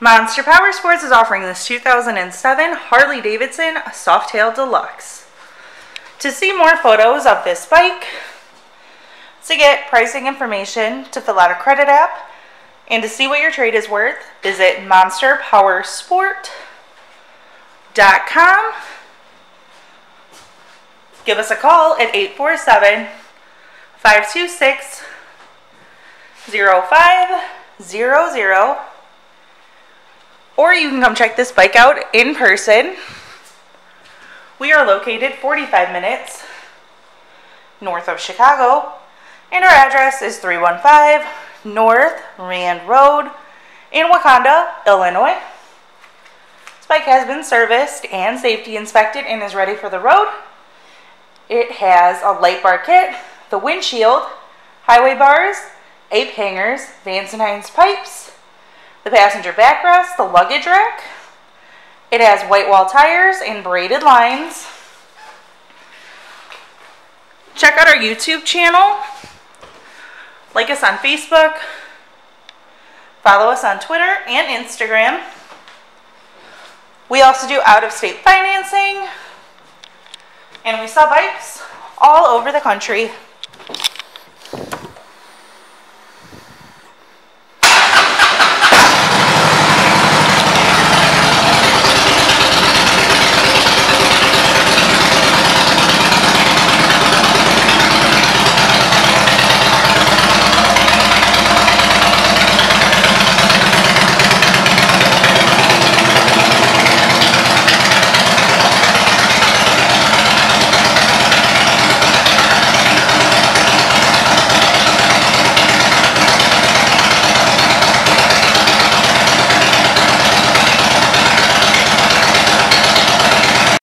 Monster Power Sports is offering this 2007 Harley-Davidson Softail Deluxe. To see more photos of this bike, to get pricing information, to fill out a credit app, and to see what your trade is worth, visit monsterpowersport.com. Give us a call at 847-526-0500. Or you can come check this bike out in person. We are located 45 minutes north of Chicago, and our address is 315 North Rand Road in Wakanda, Illinois. This bike has been serviced and safety inspected and is ready for the road. It has a light bar kit, the windshield, highway bars, ape hangers, Vance and Hines pipes, the passenger backrest, the luggage rack. It has white wall tires and braided lines. Check out our YouTube channel. Like us on Facebook. Follow us on Twitter and Instagram. We also do out-of-state financing. And we sell bikes all over the country.